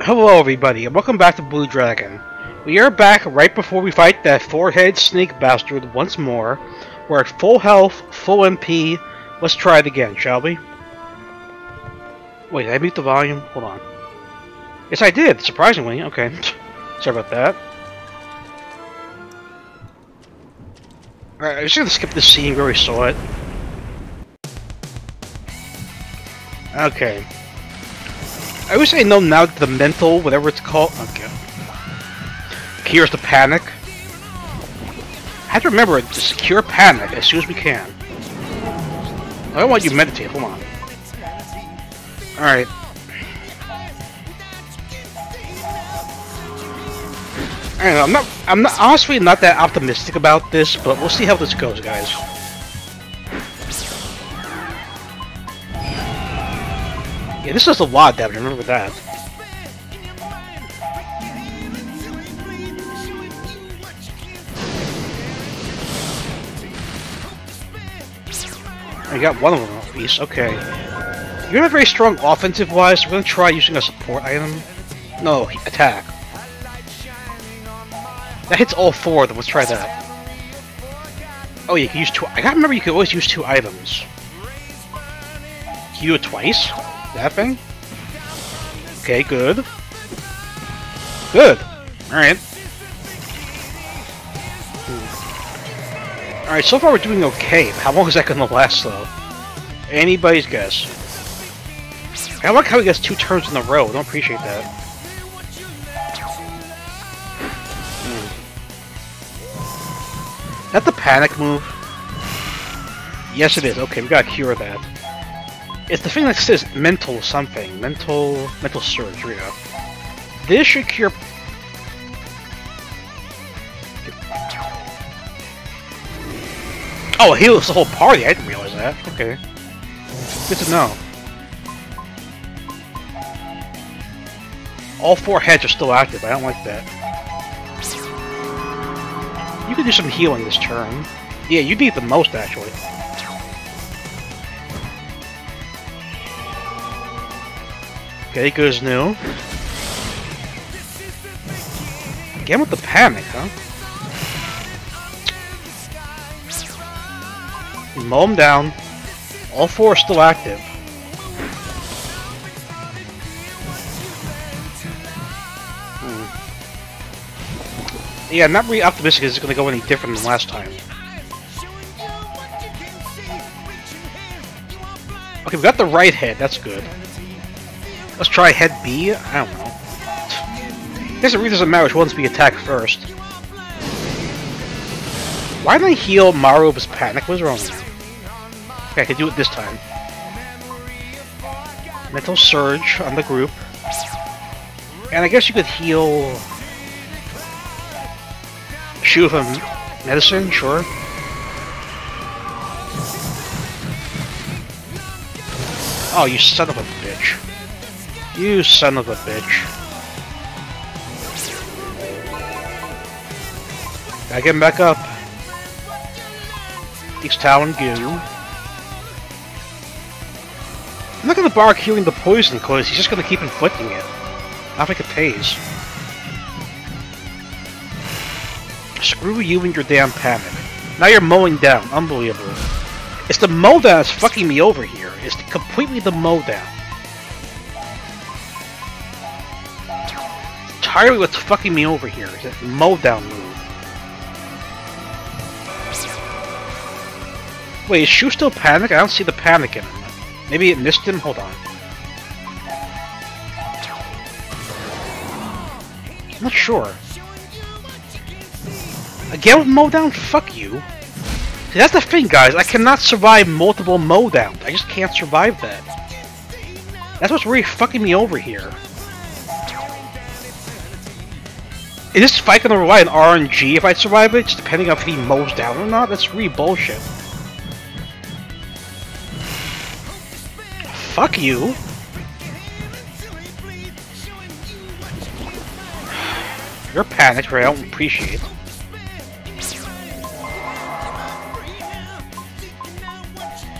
Hello everybody, and welcome back to Blue Dragon. We are back right before we fight that four-headed snake bastard once more. We're at full health, full MP. Let's try it again, shall we? Wait, did I mute the volume? Hold on. Yes, I did, surprisingly. Okay, sorry about that. Alright, I'm just gonna skip this scene where we saw it. Okay. I wish I know now that the mental, whatever it's called, okay, cures the panic. I have to remember to secure panic as soon as we can. I don't want you to meditate, hold on. Alright. I don't know, I'm not honestly not that optimistic about this, but we'll see how this goes, guys. Yeah, this does a lot damage, remember that. I got one of them at least, okay. You're not very strong offensive-wise, so we're gonna try using a support item. No, attack. That hits all four of them, let's try that. Oh, you can use two. I gotta remember you can always use two items. Can you do it twice? That thing? Okay, good. Good. Alright. Alright, so far we're doing okay. How long is that gonna last, though? Anybody's guess. I like how he gets two turns in a row. I don't appreciate that. Is that the panic move? Yes, it is. Okay, we gotta cure that. It's the thing that says mental something. Mental surge, here we go. This should cure... Oh, it heals the whole party, I didn't realize that. Okay. Good to know. All four heads are still active, I don't like that. You can do some healing this turn. Yeah, you need the most, actually. Okay, goes new. Again with the panic, huh? You mow them down. All four are still active. Yeah, I'm not really optimistic it's going to go any different than last time. Okay, we got the right head, that's good. Let's try head B? I don't know. There's a reason it doesn't matter which ones we attack first. Why did I heal Maru of his panic? What's wrong with that? Okay, I can do it this time. Mental surge on the group. And I guess you could heal... Shoot from medicine, sure. Oh, you son of a bitch. You son of a bitch. Gotta get him back up. Takes Tau and Goo. I'm not gonna bar curing the poison because he's just gonna keep inflicting it. Not like it pays. Screw you and your damn panic. Now you're mowing down. Unbelievable. It's the mow down that's fucking me over here. It's completely the mow down. Entirely what's fucking me over here is that mow down move. Wait, is Shu still panic? I don't see the panic in him. Maybe it missed him? Hold on. I'm not sure. Again with mow down? Fuck you. See, that's the thing, guys. I cannot survive multiple mow downs. I just can't survive that. That's what's really fucking me over here. Is this fight gonna rely on RNG if I survive it, just depending on if he mows down or not? That's really bullshit. Fuck you. You're panicked, right? I don't appreciate it.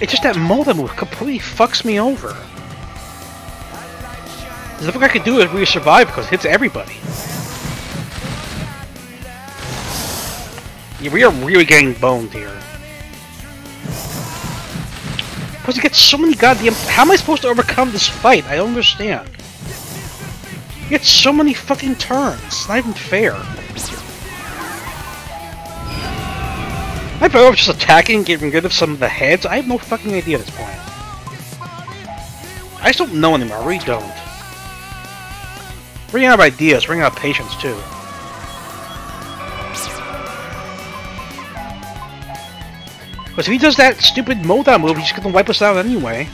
It's just that Molda move completely fucks me over. There's nothing I can do if we survive because it hits everybody. Yeah, we are really getting boned here. Because you get so many goddamn. How am I supposed to overcome this fight? I don't understand. You get so many fucking turns. It's not even fair. I better off just attacking, getting rid of some of the heads. I have no fucking idea at this point. I just don't know anymore. I really don't. Running out of ideas. Running out of patience too. Because if he does that stupid Modon move, he's gonna wipe us out anyway.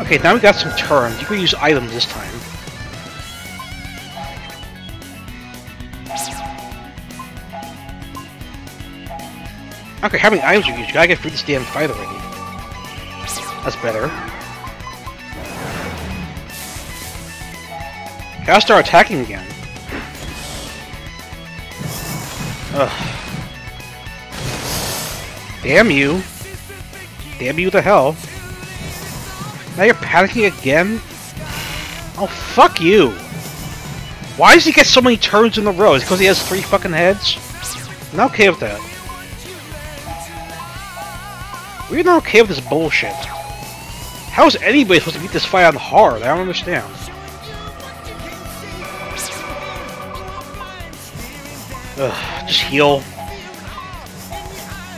Okay, now we got some turns. You can use items this time. Okay, how many items you use? You gotta get through this damn fight already. That's better. Okay, I'll start attacking again. Ugh. Damn you. Damn you to hell. Now you're panicking again? Oh, fuck you. Why does he get so many turns in a row? Is it because he has three fucking heads? I'm not okay with that. We're not okay with this bullshit. How is anybody supposed to beat this fight on hard? I don't understand. Ugh, just heal.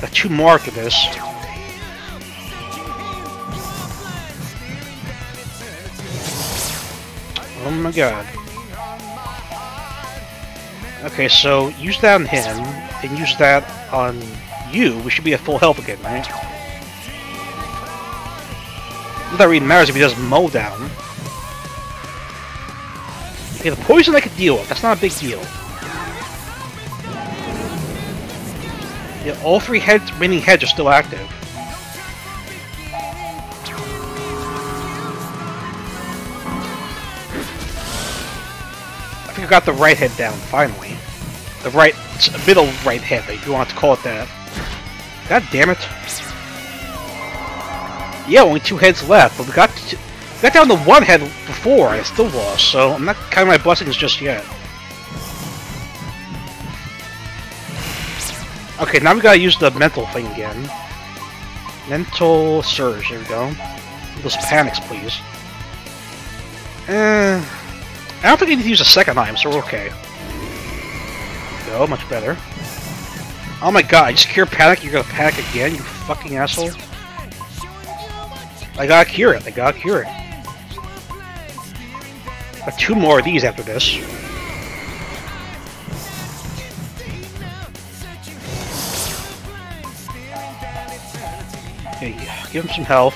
Got two more after this. Oh my god. Okay, so use that on him, and use that on you. We should be at full health again, right? Not that really matters if he does mow down. Okay, the poison I could deal with, that's not a big deal. Yeah, all three heads, remaining heads are still active. I think I got the right head down, finally. The right, middle right head, if you want to call it that. God damn it. Yeah, only two heads left, but we got down to one head before, and I still lost, so I'm not counting my blessings just yet. Okay, now we gotta use the mental thing again. Mental surge, there we go. Those panics, please. I don't think I need to use a second item, so we're okay. Go, much better. Oh my god, I just cure panic, you're gonna panic again, you fucking asshole. I gotta cure it, I gotta cure it. Got two more of these after this. Okay, give him some health.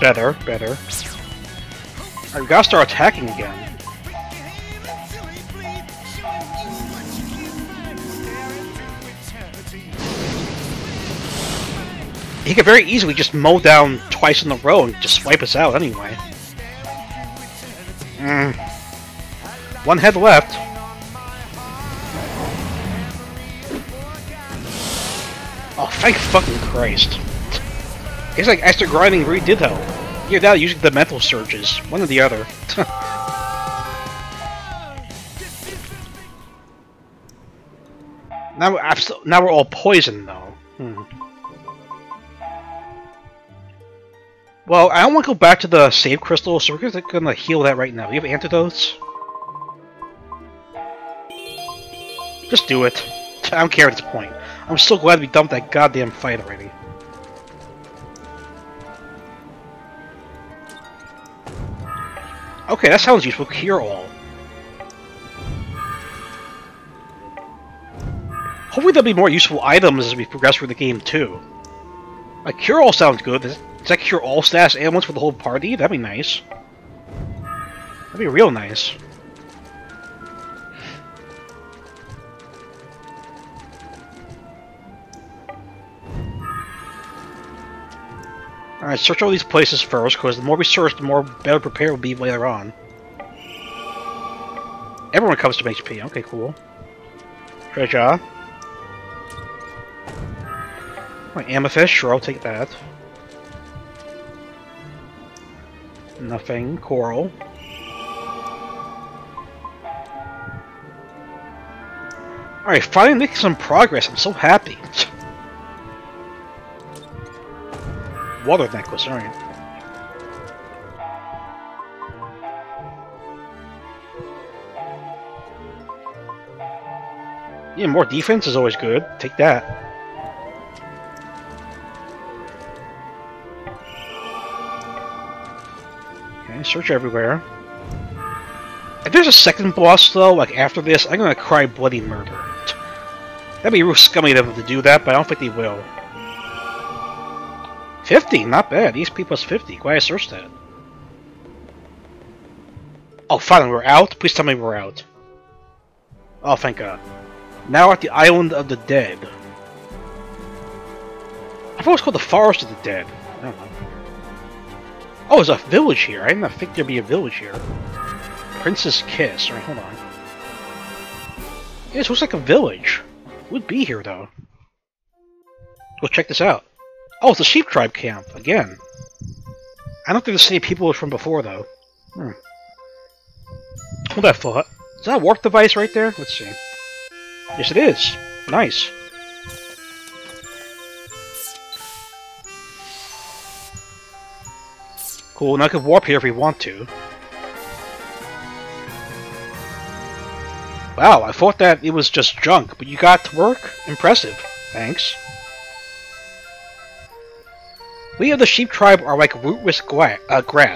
Better, better. Alright, we gotta start attacking again. He could very easily just mow down twice in a row and just wipe us out anyway. One head left. Oh, thank fucking Christ. It's like extra grinding really did help. You're now using the mental surges. One or the other. Now we're all poisoned, though. Well, I don't want to go back to the save crystal, so we're going to heal that right now. Do you have antidotes? Just do it. I don't care at this point. I'm so glad we dumped that goddamn fight already. Okay, that sounds useful. Cure all. Hopefully there'll be more useful items as we progress through the game, too. Like, cure all sounds good. Does that cure all stats and ones for the whole party? That'd be nice. That'd be real nice. Alright, search all these places first, because the more we search, the more better prepared we'll be later on. Everyone comes to HP. Okay, cool. Treasure. Amethyst, sure, I'll take that. Nothing. Coral. Alright, finally making some progress. I'm so happy. Water necklace, alright. Yeah, more defense is always good. Take that. Okay, search everywhere. If there's a second boss, though, like after this, I'm gonna cry bloody murder. That'd be real scummy of them to do that, but I don't think they will. 50, not bad. ESP plus 50. Glad I searched that. Oh, finally, we're out? Please tell me we're out. Oh, thank God. Now we're at the Island of the Dead. I thought it was called the Forest of the Dead. I don't know. Oh, there's a village here. I didn't think there'd be a village here. Princess Kiss. Alright, hold on. Yeah, this looks like a village. Who would be here, though? Go check this out. Oh, it's a sheep tribe camp. Again. I don't think the same people from before, though. Hmm. Hold that thought. Is that a warp device right there? Let's see. Yes, it is. Nice. Cool, now I can warp here if we want to. Wow, I thought that it was just junk, but you got to work? Impressive. Thanks. We of the sheep tribe are like rootless grass,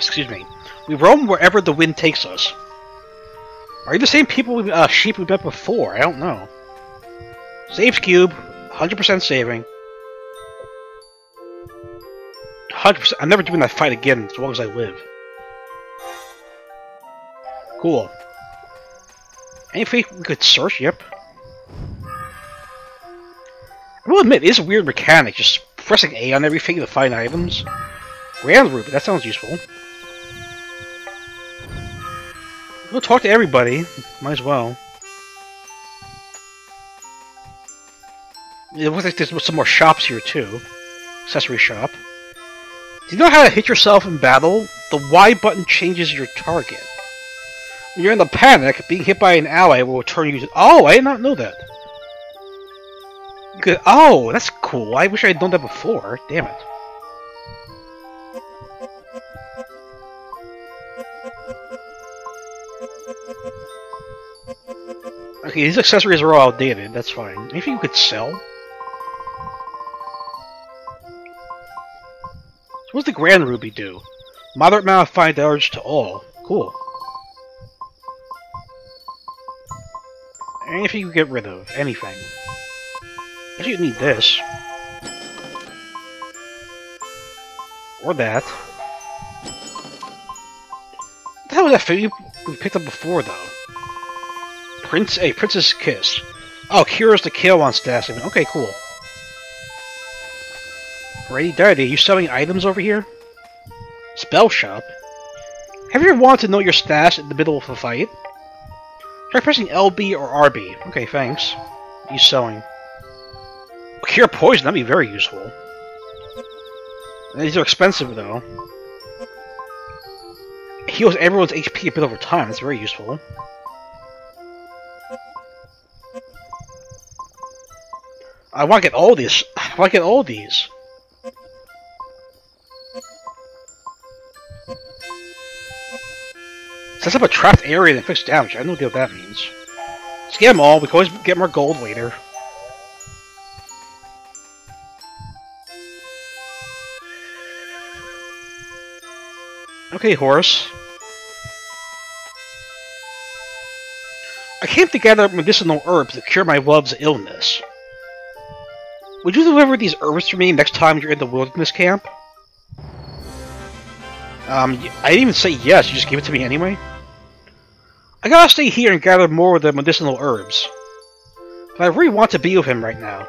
excuse me. We roam wherever the wind takes us. Are you the same people with sheep we met before? I don't know. Saves cube, 100% saving. 100%. I'm never doing that fight again as long as I live. Cool. Anything we could search? Yep. I will admit, it is a weird mechanic, just pressing A on everything to find items. Grand Ruby, that sounds useful. We'll talk to everybody. Might as well. It looks like there's some more shops here, too. Accessory shop. Do you know how to hit yourself in battle? The Y button changes your target. When you're in a panic, being hit by an ally will return you to... Oh, I did not know that. Good. Oh, that's cool. I wish I had known that before. Damn it. Okay, these accessories are all outdated, that's fine. Anything you could sell? What's the Grand Ruby do? Moderate amount of $5 to all. Cool. Anything you could get rid of. Anything. I think you need this. Or that. What the hell was that thing we picked up before, though? Princess Kiss. Oh, cures the kill on staff. Okay, cool. Ready, Daddy, are you selling items over here? Spell shop? Have you ever wanted to know your stats in the middle of a fight? Try pressing LB or RB. Okay, thanks. What are you selling? Cure poison, that'd be very useful. These are expensive, though. It heals everyone's HP a bit over time, that's very useful. I want to get all these. I want to get all these. Sets up a trapped area and fix damage. I don't know what that means. Let's get them all. We can always get more gold later. Okay, horse. I came to gather medicinal herbs to cure my love's illness. Would you deliver these herbs to me next time you're in the wilderness camp? I didn't even say yes, you just gave it to me anyway. I gotta stay here and gather more of the medicinal herbs. But I really want to be with him right now.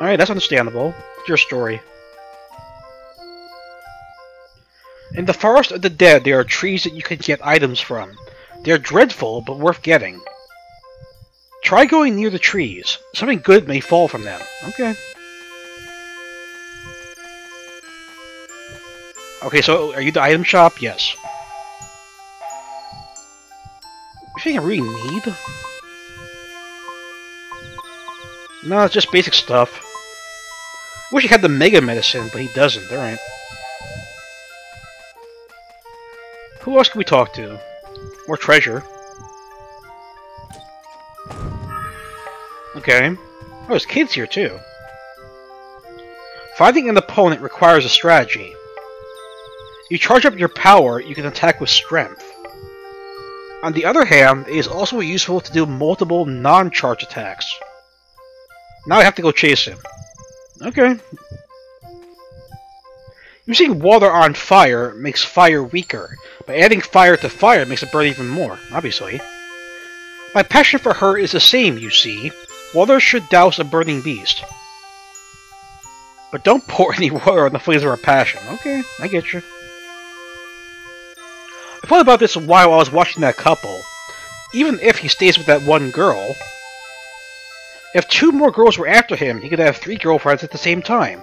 Alright, that's understandable. It's your story. In the Forest of the Dead, there are trees that you can get items from. They are dreadful, but worth getting. Try going near the trees. Something good may fall from them. Okay. Okay, so are you the item shop? Yes. I think I really need. No, it's just basic stuff. Wish he had the mega medicine, but he doesn't. All right. Who else can we talk to? More treasure. Okay. Oh, there's kids here too. Finding an opponent requires a strategy. You charge up your power, you can attack with strength. On the other hand, it is also useful to do multiple non-charge attacks. Now I have to go chase him. Okay. Using water on fire makes fire weaker, but adding fire to fire makes it burn even more, obviously. My passion for her is the same, you see. Water should douse a burning beast. But don't pour any water on the flames of our passion. Okay, I get you. I thought about this a while I was watching that couple. Even if he stays with that one girl, if two more girls were after him, he could have 3 girlfriends at the same time.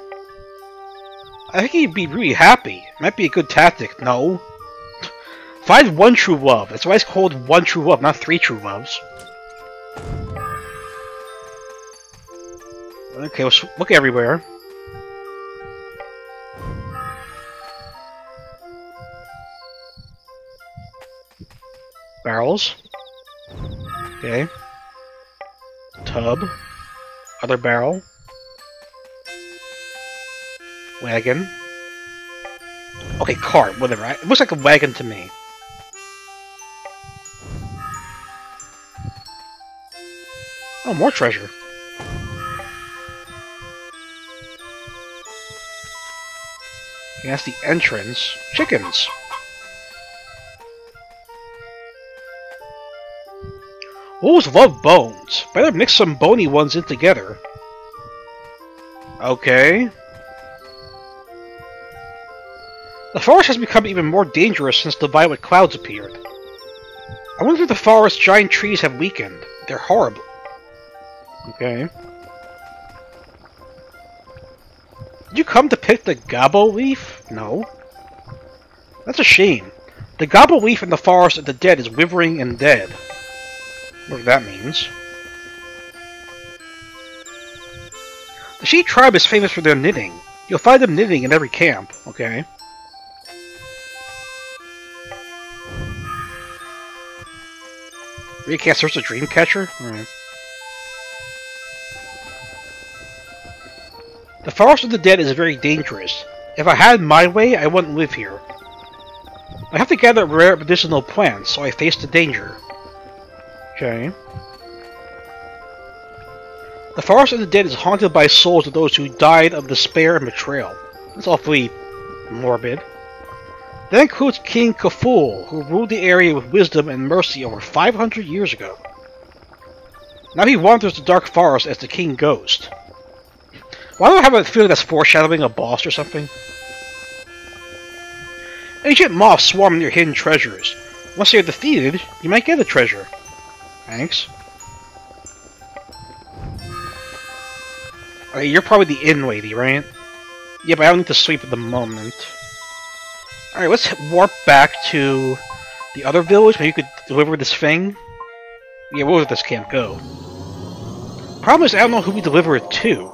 I think he'd be really happy. Might be a good tactic. No. Find one true love. That's why it's called one true love, not 3 true loves. Okay, let's look everywhere. Barrels. Okay. Tub. Other barrel. Wagon. Okay, cart, whatever. It looks like a wagon to me. Oh, more treasure. Okay, that's the entrance. Chickens. Wolves love bones. Better mix some bony ones in together. Okay. The forest has become even more dangerous since the violet clouds appeared. I wonder if the forest's giant trees have weakened. They're horrible. Okay. Did you come to pick the Gabo leaf? No. That's a shame. The Gabo leaf in the forest of the dead is withering and dead. What that means. The She tribe is famous for their knitting. You'll find them knitting in every camp. Okay. You can't search the dream catcher? Alright. The forest of the dead is very dangerous. If I had my way, I wouldn't live here. I have to gather rare medicinal plants, so I face the danger. Okay. The forest of the dead is haunted by souls of those who died of despair and betrayal. That's awfully morbid. That includes King Kaful, who ruled the area with wisdom and mercy over 500 years ago. Now he wanders the dark forest as the King Ghost. Why do I have a feeling that's foreshadowing a boss or something? Ancient moths swarm near hidden treasures. Once they are defeated, you might get a treasure. Thanks. Okay, you're probably the inn lady, right? Yeah, but I don't need to sleep at the moment. Alright, let's warp back to the other village where you could deliver this thing. Yeah, where would this camp go? Problem is, I don't know who we deliver it to.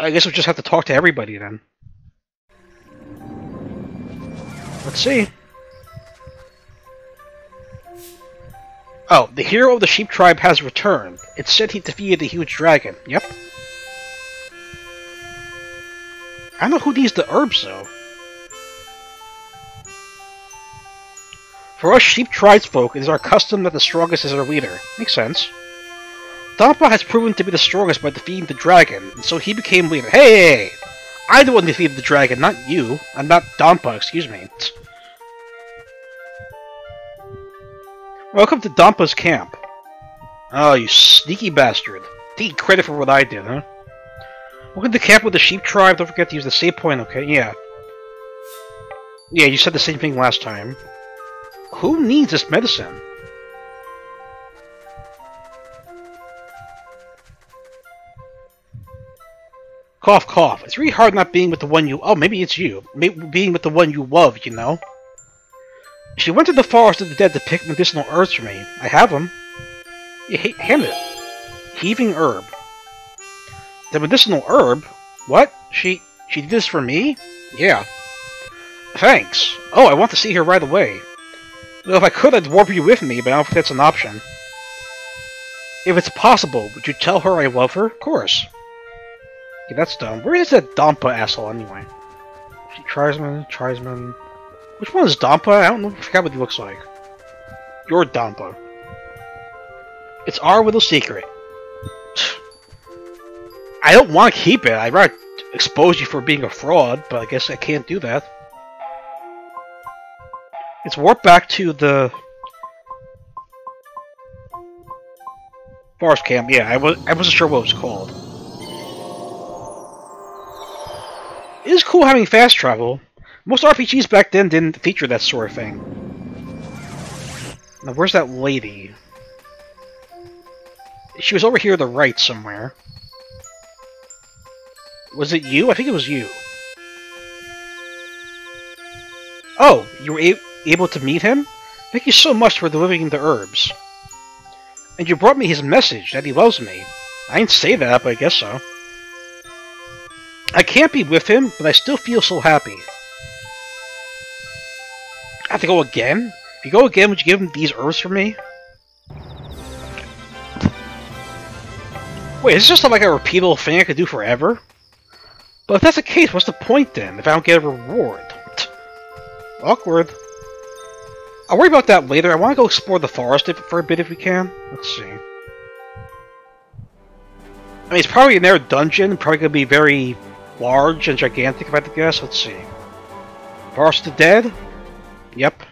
I guess we'll just have to talk to everybody then. Let's see. Oh, the hero of the sheep tribe has returned. It's said he defeated the huge dragon. Yep. I don't know who needs the herbs, though. For us sheep tribesfolk, it is our custom that the strongest is our leader. Makes sense. Dompa has proven to be the strongest by defeating the dragon, and so he became leader. Hey! I the one defeated the dragon, not you. I'm not Dompa, excuse me. Welcome to Dompa's camp. Oh, you sneaky bastard. Take credit for what I did, huh? Welcome to camp with the sheep tribe. Don't forget to use the save point, okay? Yeah. Yeah, you said the same thing last time. Who needs this medicine? Cough, cough. It's really hard not being with the one you... Oh, maybe it's you. Maybe being with the one you love, you know? She went to the forest of the dead to pick medicinal herbs for me. I have them. You hand it. Heaving herb. The medicinal herb? What? She did this for me? Yeah. Thanks. Oh, I want to see her right away. Well, if I could, I'd warp you with me, but I don't think that's an option. If it's possible, would you tell her I love her? Of course. Okay, that's dumb. Where is that Dompa asshole, anyway? Trisman... Which one is Dompa? I don't know. I forgot what he looks like. You're Dompa. It's our little secret. I don't want to keep it. I'd rather expose you for being a fraud, but I guess I can't do that. Let's warp back to the... forest camp. Yeah, I wasn't sure what it was called. It is cool having fast travel. Most RPGs back then didn't feature that sort of thing. Now, where's that lady? She was over here to the right somewhere. Was it you? I think it was you. Oh, you were able to meet him? Thank you so much for delivering the herbs. And you brought me his message that he loves me. I didn't say that, but I guess so. I can't be with him, but I still feel so happy. I have to go again? If you go again, would you give him these herbs for me? Wait, is this just like a repeatable thing I could do forever? But if that's the case, what's the point then, if I don't get a reward? Awkward. I'll worry about that later. I want to go explore the forest for a bit if we can. Let's see. I mean, it's probably in their dungeon. Probably going to be very large and gigantic, if I had to guess. Let's see. Forest of the Dead? Yep.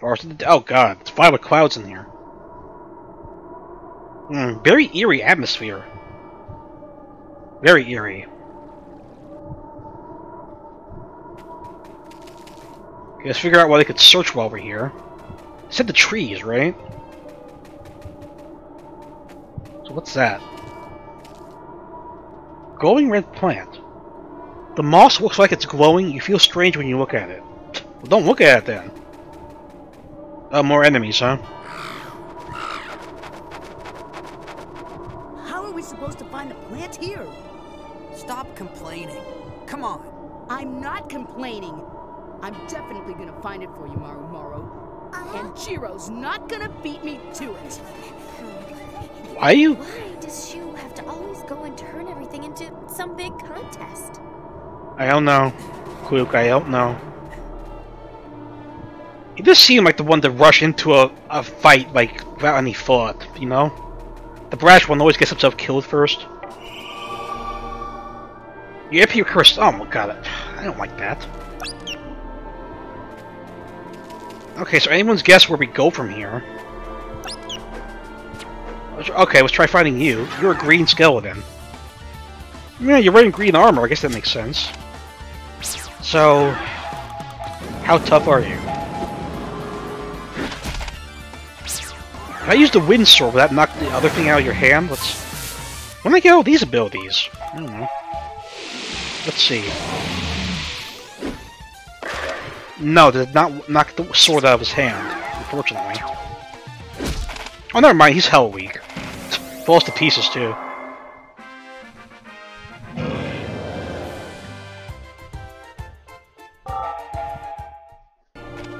Forest of the Dead. Oh, God. It's fine with clouds in here. Very eerie atmosphere. Very eerie. Let's figure out why they could search while we're here. It said the trees, right? So what's that? Glowing red plant. The moss looks like it's glowing. You feel strange when you look at it. Well, don't look at it then. Oh, more enemies, huh? How are we supposed to find the plant here? Stop complaining. Come on. I'm not complaining. I'm definitely gonna find it for you, Maru. And Jiro's not gonna beat me to it. Why does Shu have to always go and turn everything into some big contest? I don't know, Kluk, I don't know. It does seem like the one to rush into a fight like without any thought, you know? The brash one always gets himself killed first. You're up here, Chris. Oh my god, I don't like that. Okay, so anyone's guess where we go from here? Okay, let's try finding you. You're a green skeleton. Yeah, you're wearing green armor. I guess that makes sense. So, how tough are you? If I used the wind sword, would that knock the other thing out of your hand? Let's... when do I get all these abilities? I don't know. Let's see. No, did not knock the sword out of his hand, unfortunately. Oh, never mind, he's hell weak. Falls to pieces, too.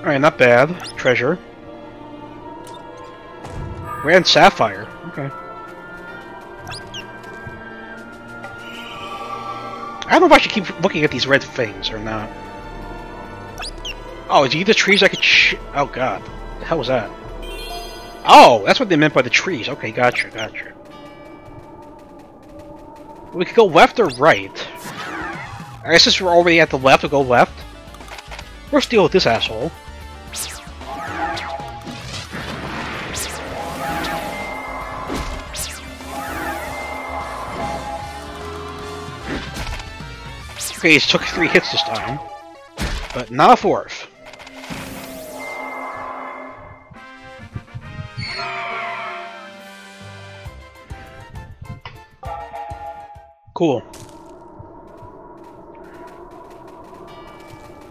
Alright, not bad. Treasure. Grand Sapphire. Okay. I don't know if I should keep looking at these red things or not. Oh, is it the trees I could oh god. What the hell was that? Oh, that's what they meant by the trees. Okay, gotcha, gotcha. We could go left or right. I guess since we're already at the left, we'll go left. Let's deal with this asshole. Okay, he took 3 hits this time. But not a fourth. Cool.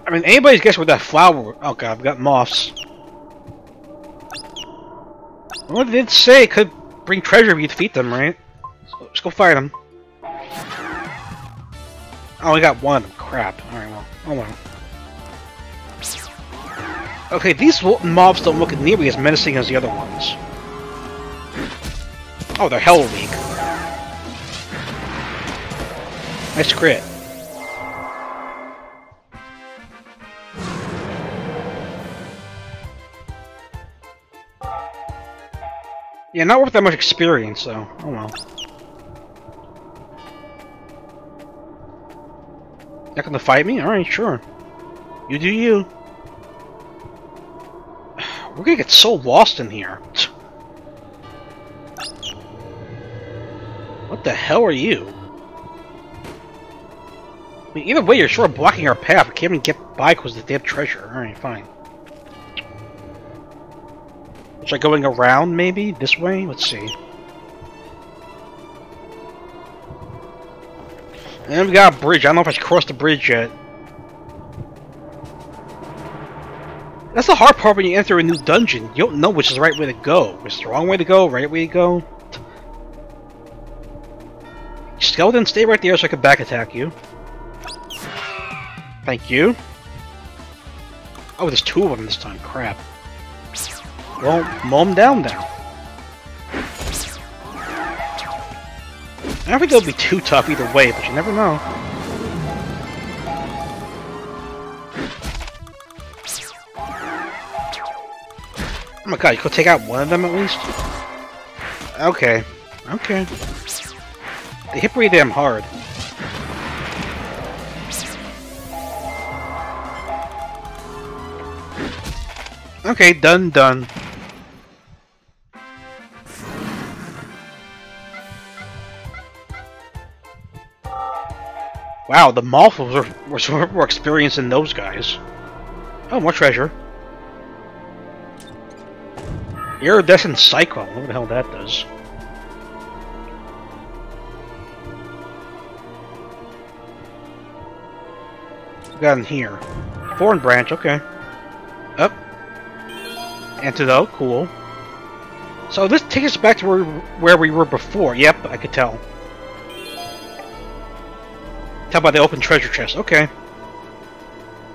I mean, anybody's guess what that flower... Oh god, I've got moths. Well, they did say it could bring treasure if you defeat them, right? So, let's go fire them. Oh, we got one. Crap. Alright, well. Oh well. Okay, these mobs don't look nearly as menacing as the other ones. Oh, they're hell weak. Nice crit. Yeah, not worth that much experience, so... Oh well. Not gonna fight me? Alright, sure. You do you. We're gonna get so lost in here. What the hell are you? I mean, either way, you're sure blocking our path. We can't even get by because of the damn treasure. Alright, fine. It's like going around, maybe? This way? Let's see. And then we got a bridge. I don't know if I should cross the bridge yet. That's the hard part when you enter a new dungeon. You don't know which is the right way to go. Which is the wrong way to go, right way to go. Skeleton, stay right there so I can back attack you. Thank you. Oh, there's two of them this time. Crap. Well, mow them down now. I don't think they'll be too tough either way, but you never know. Oh my god, you could take out one of them at least? Okay. Okay. They hit pretty damn hard. Okay, done, done. Wow, the Malphos were experienced in those guys. Oh, more treasure. Iridescent Cyclone. What the hell that does? What got in here? Thorn branch. Okay. Up. Antidote. Cool. So this takes us back to where we were before. Yep, I could tell. Tell by the open treasure chest. Okay.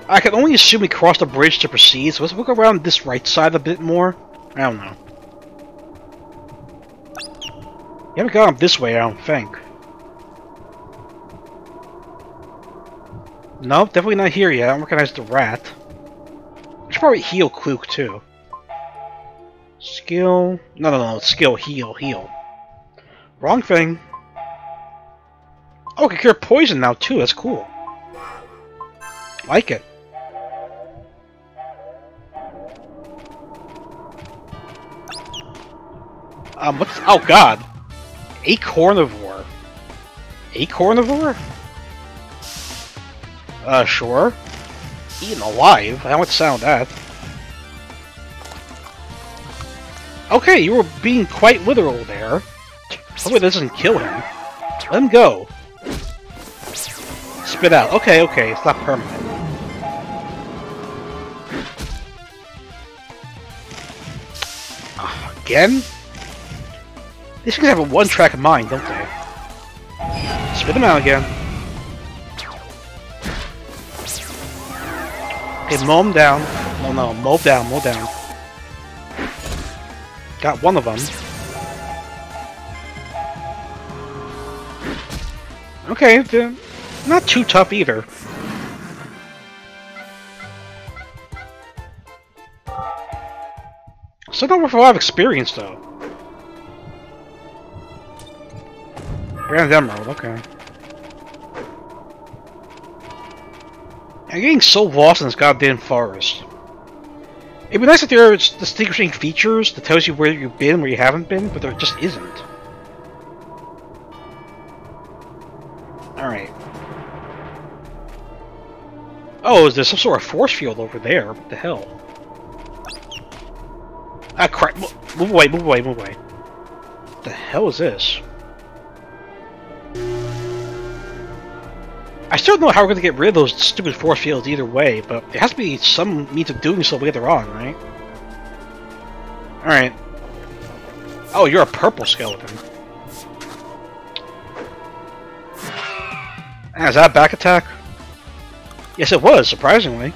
I can only assume we crossed a bridge to proceed. So let's look around this right side a bit more. I don't know. You haven't gone up this way, I don't think. No, definitely not here yet. I don't recognize the rat. I should probably heal Kluk too. Skill... No, no, no. Skill, heal, heal. Wrong thing. Oh, I can cure poison now too. That's cool. Like it. What's... Oh, god. Acornivore. Acornivore? Sure. Eaten alive? I don't sound that. Okay, you were being quite literal there. Hopefully this doesn't kill him. Let him go. Spit out. Okay, okay, it's not permanent. Again? These things have a one-track mind, don't they? Spit them out again. Okay, mow them down. Oh no, mow down, mow down. Got one of them. Okay, they're not too tough either. Still not worth a lot of experience though. Grand Emerald, okay. I'm getting so lost in this goddamn forest. It'd be nice if there are distinguishing features that tells you where you've been, where you haven't been, but there just isn't. Alright. Oh, is there some sort of force field over there? What the hell? Ah, crap. Move away, move away, move away. What the hell is this? I still don't know how we're going to get rid of those stupid force fields either way, but there has to be some means of doing so later on, right? Alright. Oh, you're a purple skeleton. Is that a back attack? Yes, it was, surprisingly.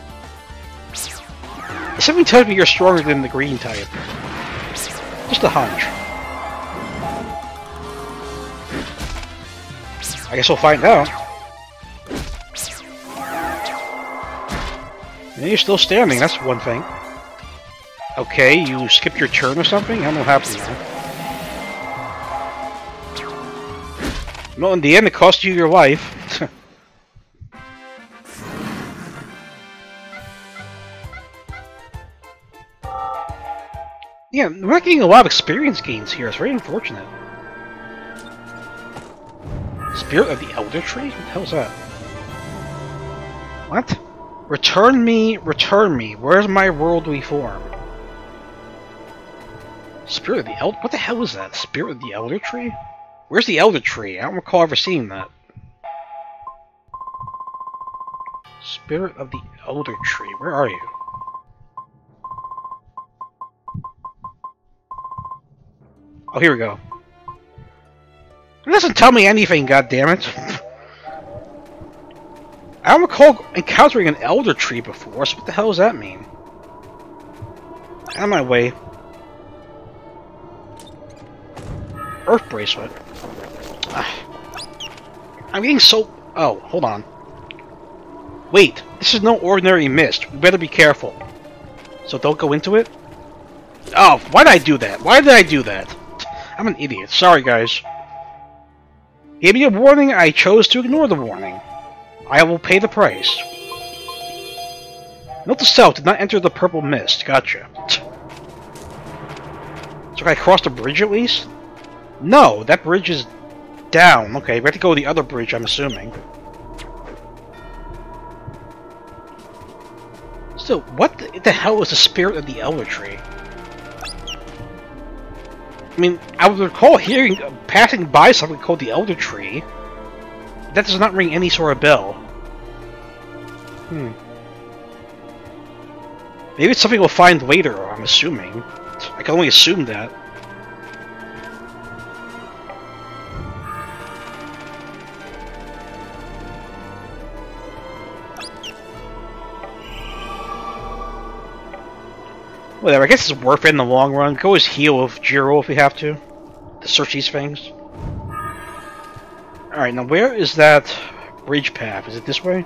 Something tells me you're stronger than the green type. Just a hunch. I guess we'll find out. And you're still standing, that's one thing. Okay, you skipped your turn or something? I don't know what happened there. No, in the end it cost you your life. Yeah, we're not getting a lot of experience gains here, it's very unfortunate. Spirit of the Elder Tree? What the hell's that? What? Return me, where's my worldly form? Spirit of the Elder? What the hell is that? Spirit of the Elder Tree? Where's the Elder Tree? I don't recall ever seeing that. Spirit of the Elder Tree, where are you? Oh, here we go. It doesn't tell me anything, goddammit. I don't recall encountering an elder tree before, so what the hell does that mean? Out of my way. Earth bracelet. Ugh. I'm getting so... Oh, hold on. Wait, this is no ordinary mist. We better be careful. So don't go into it? Oh, why did I do that? Why did I do that? I'm an idiot. Sorry, guys. Gave me a warning, I chose to ignore the warning. I will pay the price. Note to self, did not enter the purple mist. Gotcha. So can I cross the bridge at least? No, that bridge is down. Okay, we have to go to the other bridge, I'm assuming. Still, what the hell is the spirit of the Elder Tree? I mean, I would recall hearing, passing by something called the Elder Tree. That does not ring any sort of bell. Maybe it's something we'll find later, I'm assuming. I can only assume that. Whatever, I guess it's worth it in the long run. We can always heal with Jiro if we have to search these things. Alright, now where is that bridge path? Is it this way?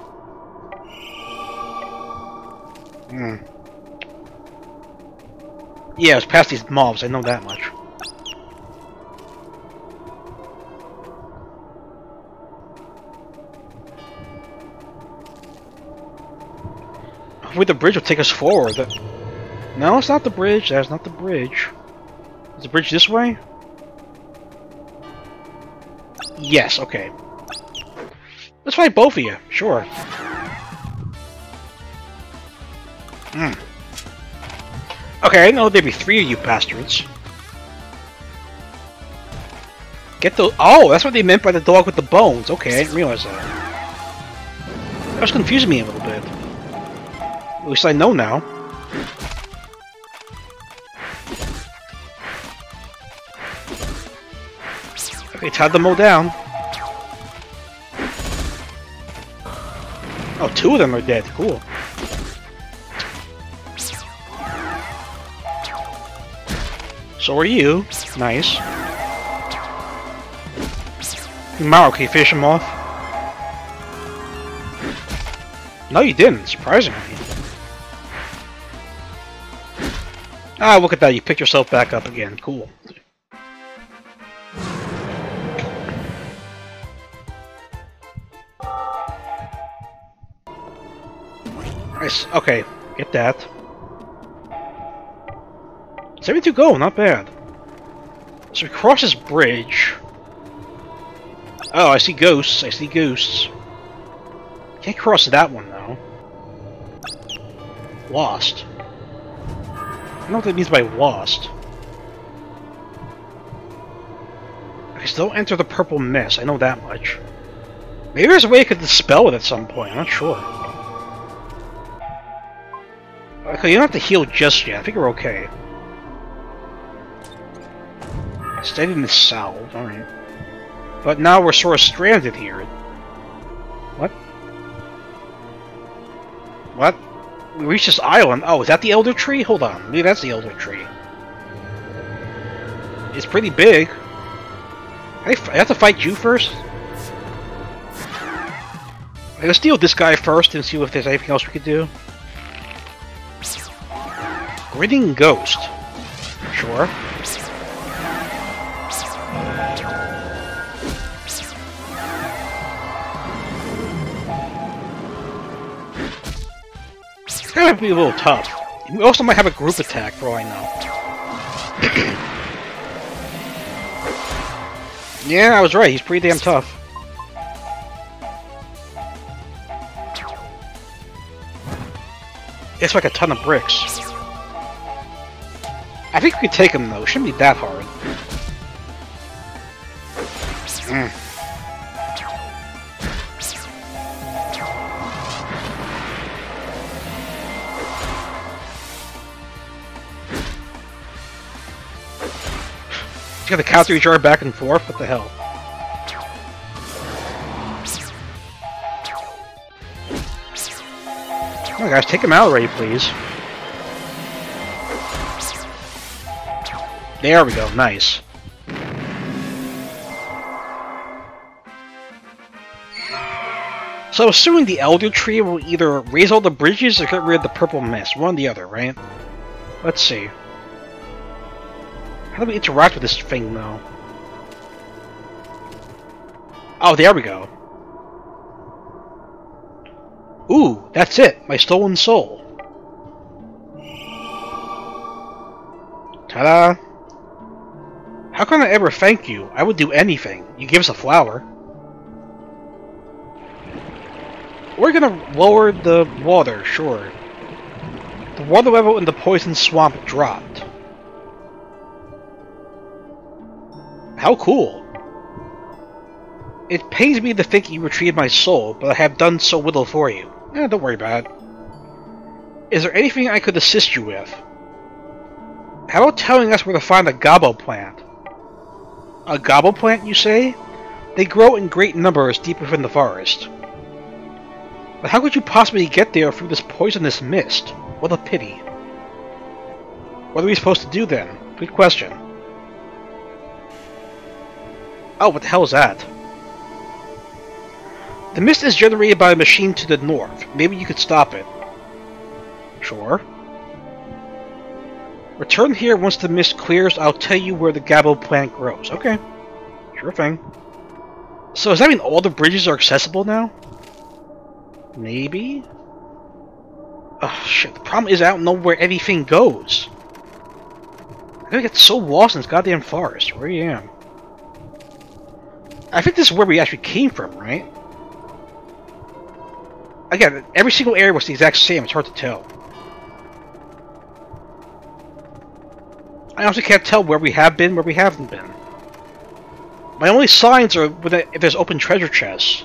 Yeah, it's past these mobs, I know that much. Hopefully the bridge will take us forward. No, it's not the bridge. That's not the bridge. Is the bridge this way? Yes, okay. Let's fight both of you, sure. Okay, I know there'd be three of you bastards. Get the... Oh, that's what they meant by the dog with the bones. Okay, I didn't realize that. That was confusing me a little bit. At least I know now. Okay, tied them all down. Oh, two of them are dead. Cool. So are you. Nice. Tomorrow, can you finish them off? No, you didn't. Surprisingly. Ah, look at that. You picked yourself back up again. Cool. Okay, get that. 72 gold, not bad. So we cross this bridge. Oh, I see ghosts, I see ghosts. Can't cross that one, though. Lost. I don't know what that means by lost. Okay, so don't enter the purple mist, I know that much. Maybe there's a way I could dispel it at some point, I'm not sure. Okay, you don't have to heal just yet, I think we're okay. Stayed in the salve, alright. But now we're sort of stranded here. What? What? We reached this island. Oh, is that the Elder Tree? Hold on, maybe that's the Elder Tree. It's pretty big. I have to fight you first? Let's deal with this guy first and see if there's anything else we could do. Grinning Ghost. Sure. It's gonna be a little tough. We also might have a group attack for all I know. Yeah, I was right. He's pretty damn tough. It's like a ton of bricks. I think we could take him though. It shouldn't be that hard. He's got to counter each other back and forth. What the hell? Come on guys, take him out already, please. There we go, nice. So assuming the Elder Tree will either raise all the bridges or get rid of the purple mist. One or the other, right? Let's see. How do we interact with this thing, though? Oh, there we go. Ooh, that's it! My stolen soul! Ta-da! How can I ever thank you? I would do anything. You give us a flower. We're gonna lower the water, sure. The water level in the poison swamp dropped. How cool! It pains me to think you retrieved my soul, but I have done so little for you. Eh, don't worry about it. Is there anything I could assist you with? How about telling us where to find a Gabo plant? A Gabo plant, you say? They grow in great numbers deep within the forest. But how could you possibly get there through this poisonous mist? What a pity. What are we supposed to do then? Good question. Oh, what the hell is that? The mist is generated by a machine to the north. Maybe you could stop it. Sure. Return here once the mist clears. I'll tell you where the Gabo plant grows. Okay. Sure thing. So does that mean all the bridges are accessible now? Maybe? Oh shit, the problem is I don't know where everything goes. I'm gonna get so lost in this goddamn forest. Where I am. I think this is where we actually came from, right? Again, every single area was the exact same, it's hard to tell. I honestly can't tell where we have been, where we haven't been. My only signs are if there's open treasure chests.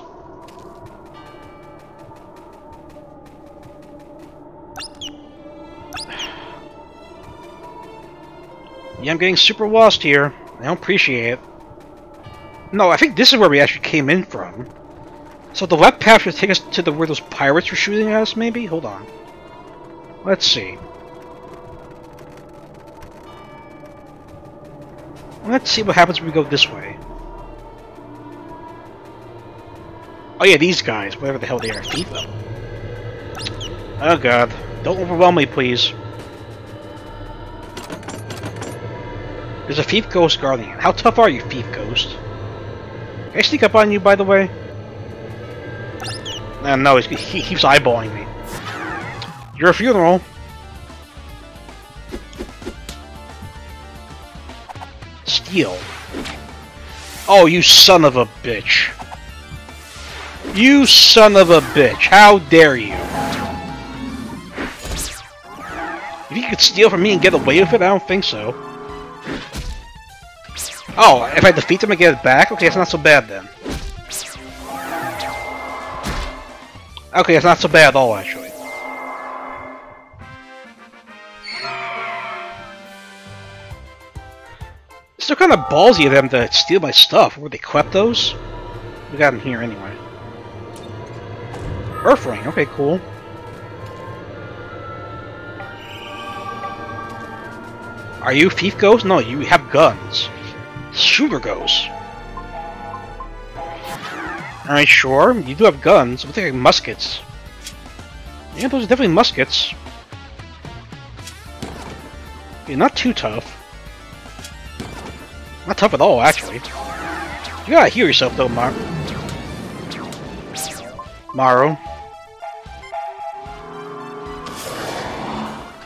Yeah, I'm getting super lost here. I don't appreciate it. No, I think this is where we actually came in from. So the left path should take us to where those pirates were shooting at us, maybe? Hold on. Let's see. Let's see what happens when we go this way. Oh yeah, these guys. Whatever the hell they are. Thief them. Oh god. Don't overwhelm me, please. There's a Thief Ghost Guardian. How tough are you, Thief Ghost? Can I sneak up on you, by the way? No, he keeps eyeballing me. Your funeral. Steal. Oh, you son of a bitch. You son of a bitch. How dare you? If you could steal from me and get away with it, I don't think so. Oh, if I defeat them and get it back? Okay, it's not so bad then. Okay, it's not so bad at all, actually. It's still kind of ballsy of them to steal my stuff. Were they kleptos? We got them here anyway. Earthring, okay, cool. Are you Thief Ghost? No, you have guns. Shooter Ghost. Alright, sure. You do have guns. I'm thinking muskets. Yeah, those are definitely muskets. Yeah, not too tough. Not tough at all, actually. You gotta heal yourself, though, Maru.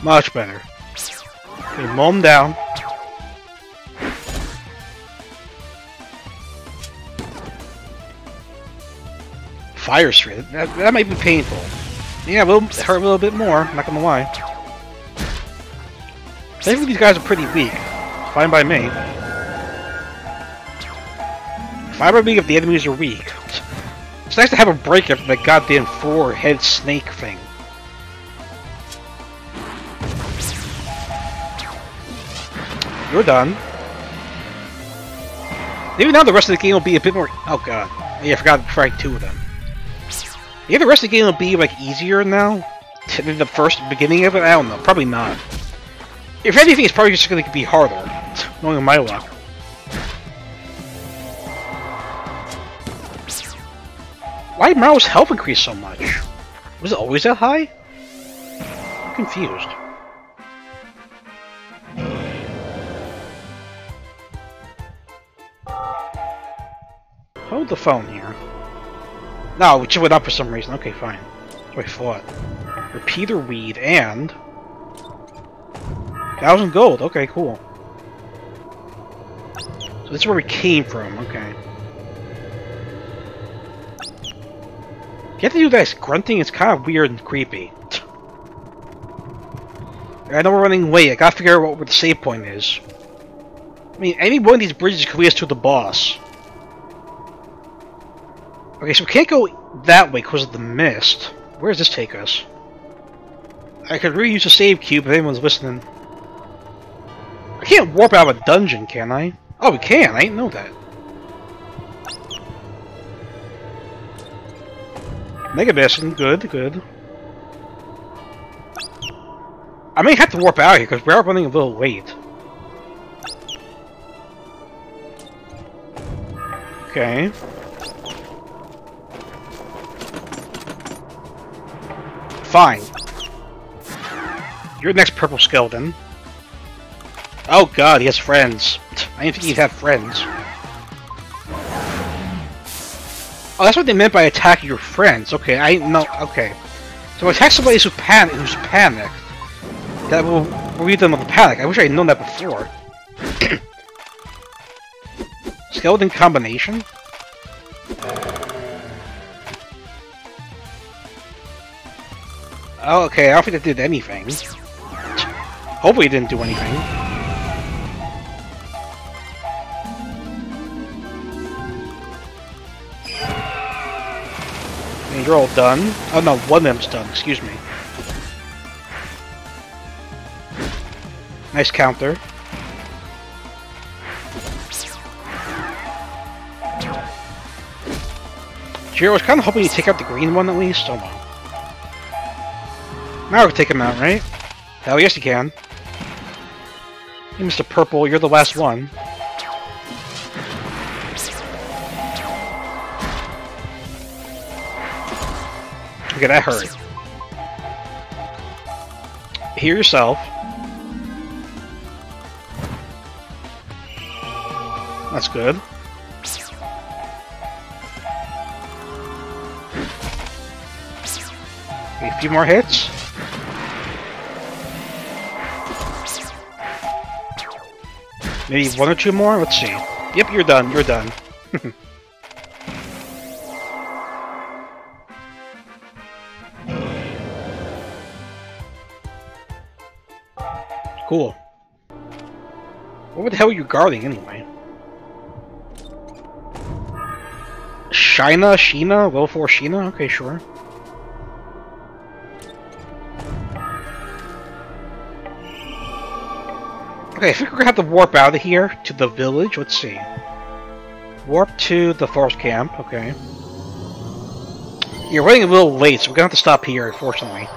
Much better. Okay, mow him down. Fire Street. That might be painful. Yeah, it will hurt a little bit more, not gonna lie. I think these guys are pretty weak. Fine by me. Fine by me if the enemies are weak. It's nice to have a break after that goddamn four-head snake thing. You're done. Maybe now the rest of the game will be a bit more... Oh god. Yeah, I forgot to try two of them. Yeah, the rest of the game will be, like, easier now? Than the first beginning of it? I don't know. Probably not. If anything, it's probably just going to be harder. Knowing my luck. Why did Maru's health increase so much? Was it always that high? I'm confused. Hold the phone here. No, we just went up for some reason. Okay, fine. That's what I thought. Repeater weed and... 1,000 gold. Okay, cool. So this is where we came from. Okay. You have to do this grunting. It's kind of weird and creepy. I know we're running late. I gotta figure out what the save point is. I mean, any one of these bridges could lead us to the boss. Okay, so we can't go that way because of the mist. Where does this take us? I could reuse a save cube if anyone's listening. I can't warp out of a dungeon, can I? Oh, we can! I didn't know that. Mega Bastion, good, good. I may have to warp out of here because we are running a little late. Okay. Fine. You're the next purple skeleton. Oh god, he has friends. I didn't think he'd have friends. Oh, that's what they meant by attacking your friends. Okay, I didn't know. Okay. So attack somebody who's panicked. That will relieve them of the panic. I wish I had known that before. Skeleton combination? Oh, okay, I don't think that did anything. Hopefully it didn't do anything. And you're all done. Oh no, one of them's done, excuse me. Nice counter. Jiro, I was kind of hoping you'd take out the green one at least. Oh no. Now we can take him out, right? Hell yes you can. Hey, Mr. Purple, you're the last one. Okay, that hurt. Heal yourself. That's good. Okay, a few more hits. Maybe one or two more? Let's see. Yep, you're done. You're done. Cool. What the hell are you guarding, anyway? Sheena? Level 4 Sheena? Okay, sure. Okay, if we could have the warp out of here to the village, let's see. Warp to the forest camp, okay. You're running a little late, so we're gonna have to stop here, unfortunately.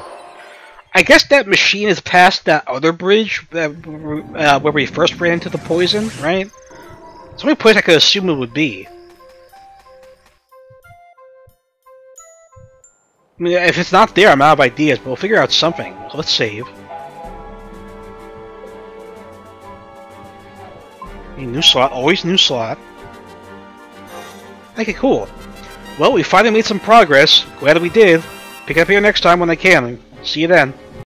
I guess that machine is past that other bridge where we first ran into the poison, right? It's the only place I could assume it would be. I mean, if it's not there, I'm out of ideas, but we'll figure out something. So let's save. A new slot, always new slot. Okay, cool. Well, we finally made some progress. Glad we did. Pick up here next time when I can. See you then.